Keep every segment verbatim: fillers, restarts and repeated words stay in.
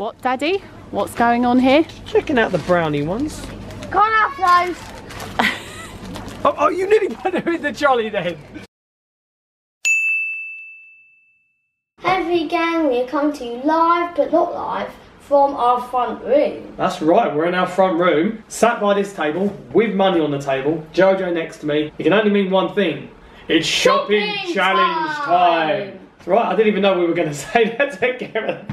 What, Daddy? What's going on here? Checking out the brownie ones. Can't have those. oh, oh, you nearly put her in the jolly then. Every gang we come to live, but not live, from our front room. That's right, we're in our front room, sat by this table, with money on the table, JoJo next to me. It can only mean one thing. It's shopping, shopping challenge time. time. That's right, I didn't even know we were going to say that together.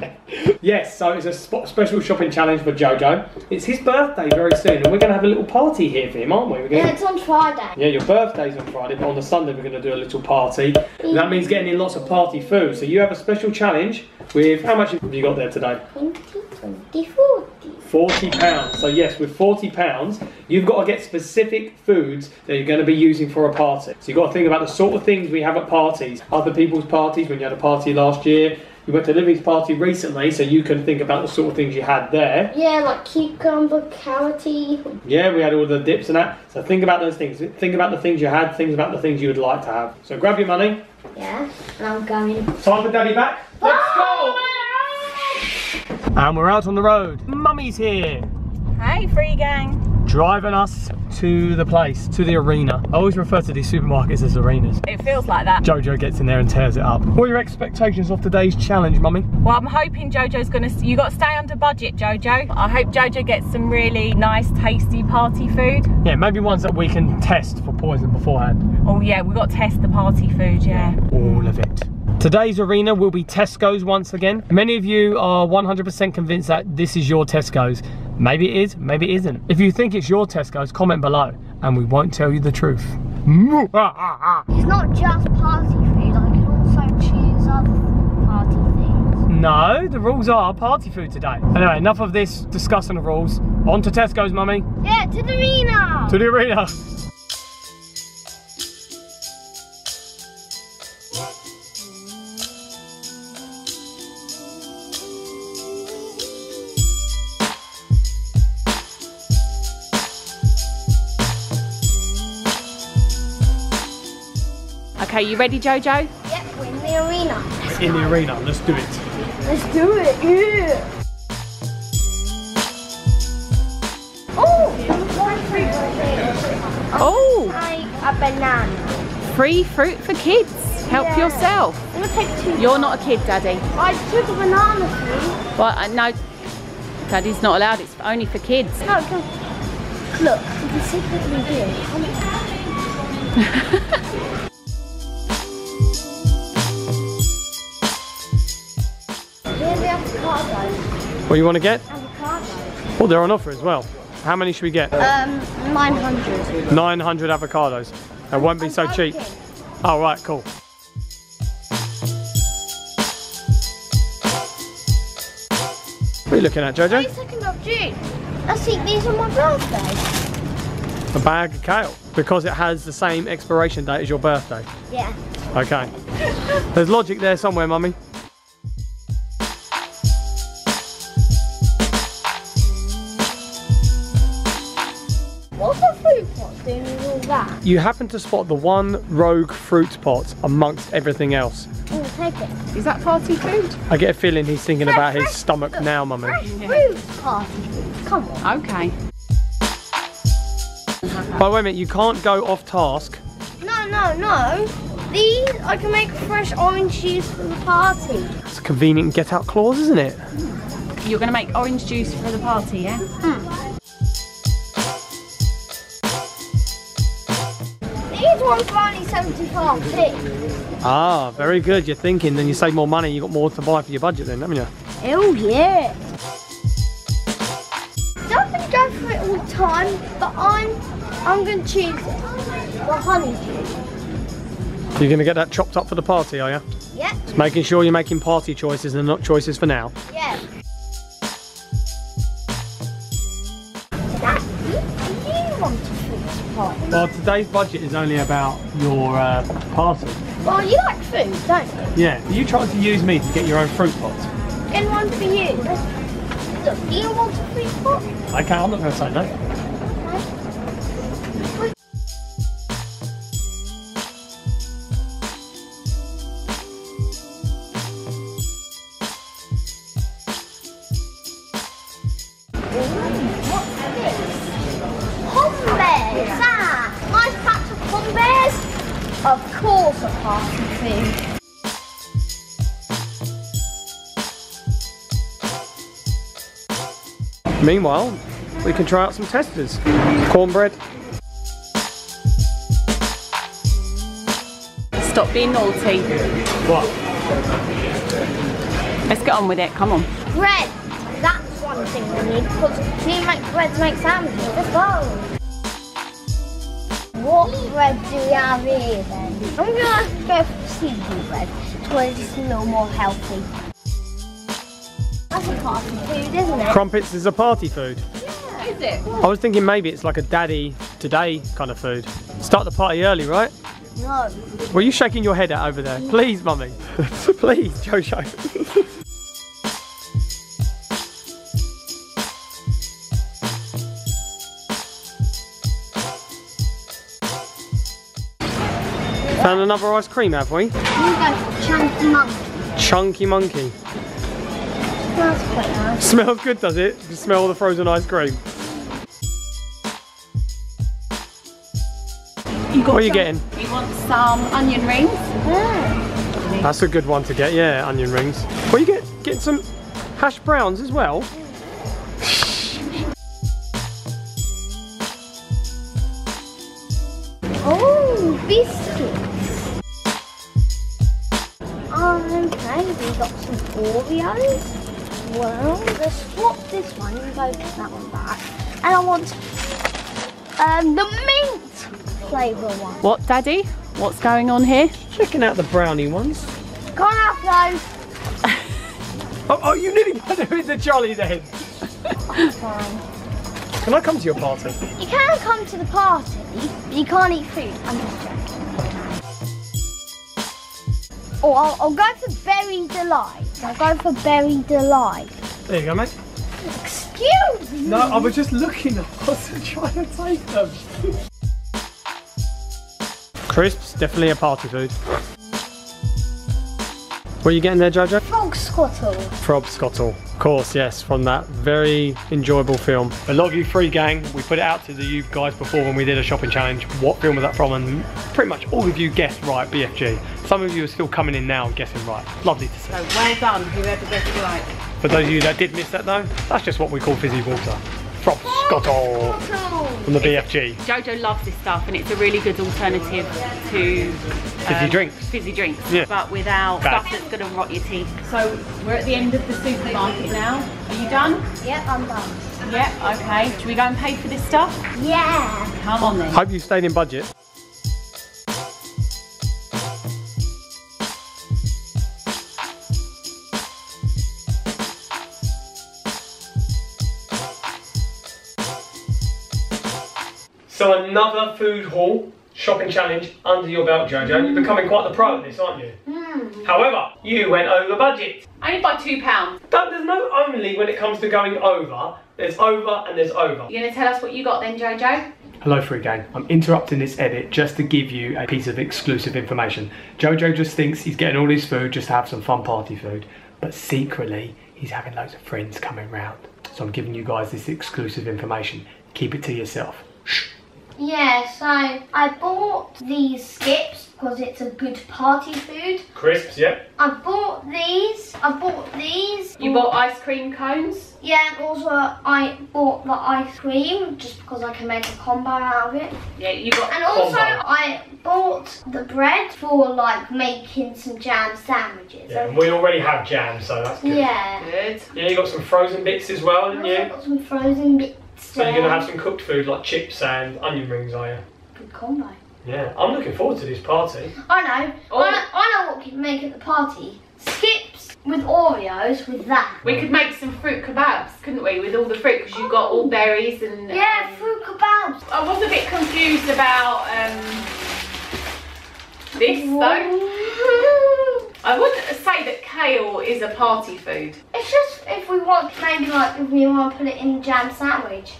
Yes, so it's a spot special shopping challenge for JoJo. It's his birthday very soon, and we're going to have a little party here for him, aren't we? We're gonna... Yeah, it's on Friday. Yeah, your birthday's on Friday, but on the Sunday we're going to do a little party. And that means getting in lots of party food. So you have a special challenge with, how much have you got there today? twenty, twenty, forty. forty pounds. So yes, with forty pounds, you've got to get specific foods that you're going to be using for a party. So you've got to think about the sort of things we have at parties. Other people's parties, when you had a party last year, you went to Livy's party recently, so you can think about the sort of things you had there. Yeah, like cucumber, carroty. Yeah, we had all the dips and that. So think about those things. Think about the things you had, things about the things you would like to have. So grab your money. Yeah, and I'm going. Time for Daddy back. Bye. Let's go! And we're out on the road. Mummy's here. Hey, FreeGang. Driving us to the place, to the arena. I always refer to these supermarkets as arenas. It feels like that. JoJo gets in there and tears it up. What are your expectations of today's challenge, Mummy? Well, I'm hoping JoJo's gonna, you got to stay under budget, JoJo. I hope JoJo gets some really nice, tasty party food. Yeah, maybe ones that we can test for poison beforehand. Oh yeah, we've got to test the party food, yeah. All of it. Today's arena will be Tesco's once again. Many of you are one hundred percent convinced that this is your Tesco's. Maybe it is, maybe it isn't. If you think it's your Tesco's, comment below and we won't tell you the truth. It's not just party food, I can also choose other party things. No, the rules are party food today. Anyway, enough of this discussing the rules. On to Tesco's, Mummy. Yeah, to the arena. To the arena. Okay, you ready, JoJo? Yep, we're in the arena. Let's in the arena, let's do it. Let's do it, yeah! Oh! Like a banana. Free fruit for kids. Help yeah. yourself. I'm gonna take two. You're not a kid, Daddy. I took a banana for you. Well, no, Daddy's not allowed. It's only for kids. No, look, look, you can see what we do. What do you want to get? Avocados. Oh, they're on offer as well. How many should we get? Um, nine hundred. nine hundred avocados. That won't be I'm so joking. cheap. Oh, right, cool. What are you looking at, JoJo? twenty-second of June. I think these are my birthday. A bag of kale. Because it has the same expiration date as your birthday? Yeah. Okay. There's logic there somewhere, Mummy. That. You happen to spot the one rogue fruit pot amongst everything else. Oh, take it. Is that party food? I get a feeling he's thinking fresh, about fresh, his stomach look, now, Mummy. Fresh fruit party food. Come on. Okay. But wait a minute, you can't go off task. No, no, no. These, I can make fresh orange juice for the party. It's a convenient get out clause, isn't it? Mm. You're going to make orange juice for the party, yeah? Mm. One's only seventy-five p. Ah, very good. You're thinking, then you save more money, you got more to buy for your budget then, haven't you? Oh yeah. Don't really go for it all the time, but I'm I'm gonna choose the honey juice. You're gonna get that chopped up for the party, are you? Yep. Just making sure you're making party choices and not choices for now. Yeah. Well, today's budget is only about your uh, parcel. Well, you like food, don't you? Yeah. Are you trying to use me to get your own fruit pot? Get one for you. Look, do you want a fruit pot? Okay, I'm not going to say no. Okay. Hummus! Ah! Nice patch of hummus! Of course a party thing. Meanwhile, we can try out some testers. Cornbread. Stop being naughty. What? Let's get on with it, come on. Bread. That's one thing we need, because we need to make bread to make sandwiches as well. What bread do we have here then? I'm going to have to go for seasonal bread, because it's a little more healthy. That's a party food, isn't it? Crumpets is a party food. Yeah. Is it? I was thinking maybe it's like a daddy today kind of food. Start the party early, right? No. Were you shaking your head out over there? Please, mummy. Please, JoJo. Found another ice cream, have we? We go for Chunky Monkey. Chunky Monkey. Smells quite nice. Smells good, does it? You can smell the frozen ice cream. You got what are you some, getting? You want some onion rings? Yeah. That's a good one to get, yeah, onion rings. Well, you get, get some hash browns as well. Oh, biscuits. Um, okay, we got some Oreos. Well, let's swap this one and go get that one back. And I want um, the mint. Flavour one. What, Daddy? What's going on here? Checking out the brownie ones. Can't have those. oh, oh, you nearly put it with the jolly then. I'm fine. Can I come to your party? You can come to the party, but you can't eat food. I'm just joking. Oh, I'll, I'll go for Berry Delight. I'll go for Berry Delight. There you go, mate. Excuse me. No, I was just looking. I wasn't trying to take them. Crisps, definitely a party food. What are you getting there, JoJo? Frobscottle. Frobscottle, of course, yes, from that very enjoyable film. A lot of you FreeGang, we put it out to the you guys before when we did a shopping challenge, what film was that from, and pretty much all of you guessed right, B F G. Some of you are still coming in now and guessing right. Lovely to see. So well done, whoever guessed right. For those of you that did miss that though, that's just what we call fizzy water. Frobscottle from the B F G. JoJo loves this stuff and it's a really good alternative to um, fizzy drinks. Fizzy drinks, yeah. But without Bad. stuff that's going to rot your teeth. So we're at the end of the supermarket now. Are you done? Yep, I'm done. Yep, okay. Should we go and pay for this stuff? Yeah. Come on then. Hope you stayed in budget. So another food haul shopping challenge under your belt, JoJo. You're becoming quite the pro at this, aren't you? Mm. However, you went over budget. Only by two pounds. But there's no only when it comes to going over. There's over and there's over. You're going to tell us what you got then, JoJo? Hello, FreeGang. I'm interrupting this edit just to give you a piece of exclusive information. JoJo just thinks he's getting all his food just to have some fun party food. But secretly, he's having loads of friends coming round. So I'm giving you guys this exclusive information. Keep it to yourself. Shh. Yeah, so I bought these skips because it's a good party food. Crisps, yeah. I bought these. I bought these. You bought ice cream cones? Yeah, and also I bought the ice cream just because I can make a combo out of it. Yeah, you got And combo. also I bought the bread for like making some jam sandwiches. Yeah, and we already have jam, so that's good. Yeah. Good. Yeah, you got some frozen bits as well, didn't you? I got some frozen bits. So you're going to have some cooked food like chips and onion rings, are you? Good combo. Yeah, I'm looking forward to this party. I know. Oh. I know, I know what we could make at the party. Skips with Oreos with that. We could make some fruit kebabs, couldn't we, with all the fruit, because you got all berries and... Yeah, um, fruit kebabs. I was a bit confused about um, this, Whoa. though. I wouldn't say that kale is a party food. It's just... If we want, maybe like if we want to put it in a jam sandwich.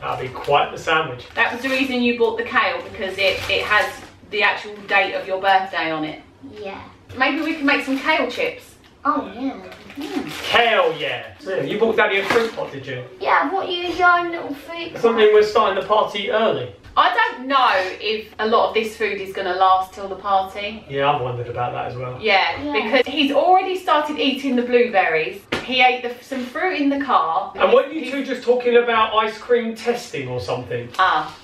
That'd be quite the sandwich. That was the reason you bought the kale, because it, it has the actual date of your birthday on it. Yeah. Maybe we can make some kale chips. Oh yeah. Mm. Hell yeah! So you bought Daddy a fruit pot, did you? Yeah, I bought you your own little fruit pot. Something we're starting the party early. I don't know if a lot of this food is going to last till the party. Yeah, I've wondered about that as well. Yeah, yeah. Because he's already started eating the blueberries. He ate the, some fruit in the car. And weren't you two just talking about ice cream testing or something? Ah. Uh,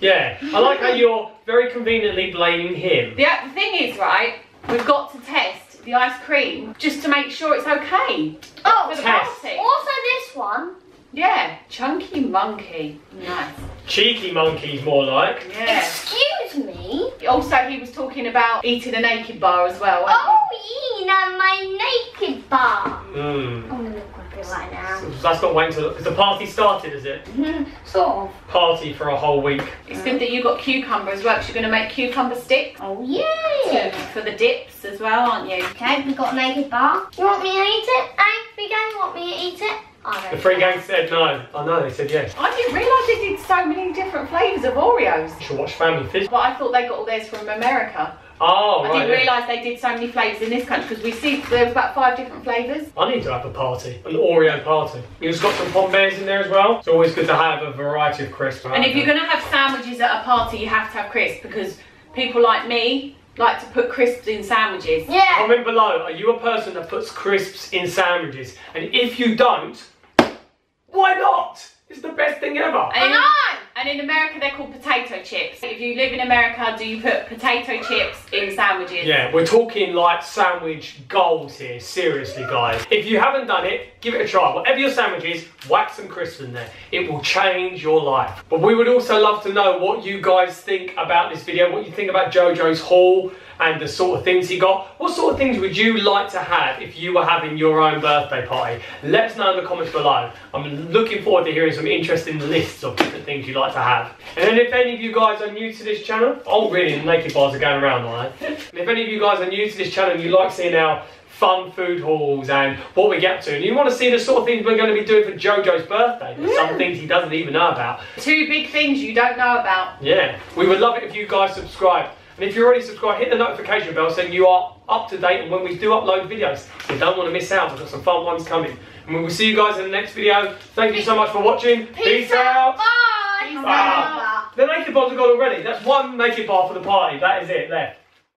yeah, I like how you're very conveniently blaming him. The thing is, right, we've got to test the ice cream just to make sure it's okay. Oh, test. Also this one. Yeah, chunky monkey. Nice. Cheeky monkeys, more like. Yeah. Excuse me? Also, he was talking about eating a naked bar as well. Oh, eating my naked bar. Mm. I'm going to look grumpy right now. So that's not waiting till... Because the party started, is it? Mm-hmm. Sort of. Party for a whole week. It's good that you got cucumber as well, because you're going to make cucumber sticks. Oh, yeah. For the dips as well, aren't you? Okay, we've got a naked bar. You want me to eat it? Hey, FreeGang, want me to eat it? The FreeGang said no. I know, they said yes. I didn't realise they did so many different flavours of Oreos. You should watch Family Fish. But I thought they got all theirs from America. Oh, I right, didn't yeah. realise they did so many flavours in this country, because we see there was about five different flavours. I need to have a party, an Oreo party. You've got some Pom Bears in there as well. It's always good to have a variety of crisps. And if you're going to have sandwiches at a party, you have to have crisps, because people like me like to put crisps in sandwiches. Yeah. Comment below, are you a person that puts crisps in sandwiches? And if you don't, why not? It's the best thing ever. And, and in America, they're called potato chips. If you live in America, do you put potato chips in sandwiches? Yeah, we're talking like sandwich goals here. Seriously, guys. If you haven't done it, give it a try. Whatever your sandwich is, whack some crisps in there. It will change your life. But we would also love to know what you guys think about this video, what you think about JoJo's haul and the sort of things he got. What sort of things would you like to have if you were having your own birthday party? Let us know in the comments below. I'm looking forward to hearing some interesting lists of different things you'd like to have. And then if any of you guys are new to this channel, oh really, the naked bars are going around, aren't they? And if any of you guys are new to this channel and you like seeing our fun food hauls and what we get to, and you want to see the sort of things we're going to be doing for JoJo's birthday, there's some things he doesn't even know about. Two big things you don't know about. Yeah, we would love it if you guys subscribed. And if you're already subscribed, hit the notification bell so you are up to date and when we do upload videos. You don't want to miss out, we've got some fun ones coming. And we will see you guys in the next video. Thank you so much for watching. Peace, Peace out. out. Bye. Bye. Bye. The naked bars have gone already. That's one naked bar for the party. That is it, there.